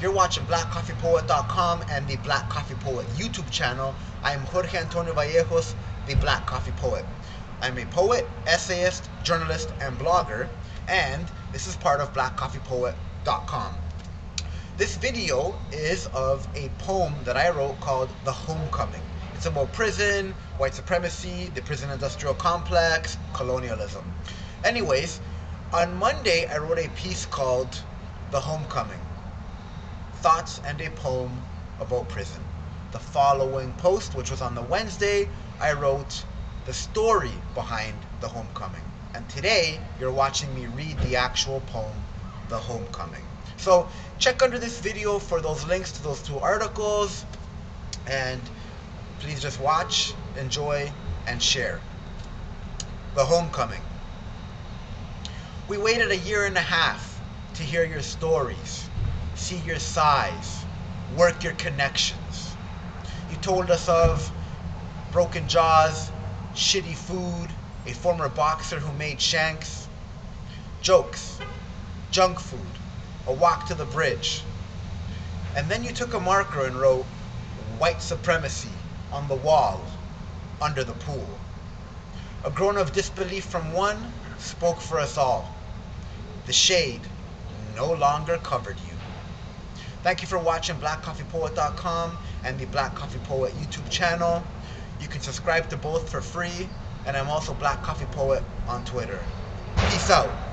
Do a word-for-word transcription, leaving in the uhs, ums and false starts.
You're watching Black Coffee Poet dot com and the Black Coffee Poet YouTube channel. I am Jorge Antonio Vallejos, the Black Coffee Poet. I'm a poet, essayist, journalist, and blogger, and this is part of Black Coffee Poet dot com. This video is of a poem that I wrote called The Homecoming. It's about prison, white supremacy, the prison industrial complex, colonialism. Anyways, on Monday I wrote a piece called The Homecoming. Thoughts and a poem about prison. The following post, which was on the Wednesday, I wrote the story behind The Homecoming. And today, you're watching me read the actual poem, The Homecoming. So check under this video for those links to those two articles, and please just watch, enjoy, and share. The Homecoming. We waited a year and a half to hear your stories, see your sighs, work your connections. You told us of broken jaws, shitty food, a former boxer who made shanks, jokes, junk food, a walk to the bridge. And then you took a marker and wrote white supremacy on the wall, under the pool. A groan of disbelief from one spoke for us all. The shade no longer covered you. Thank you for watching Black Coffee Poet dot com and the Black Coffee Poet YouTube channel. You can subscribe to both for free, and I'm also Black Coffee Poet on Twitter. Peace out.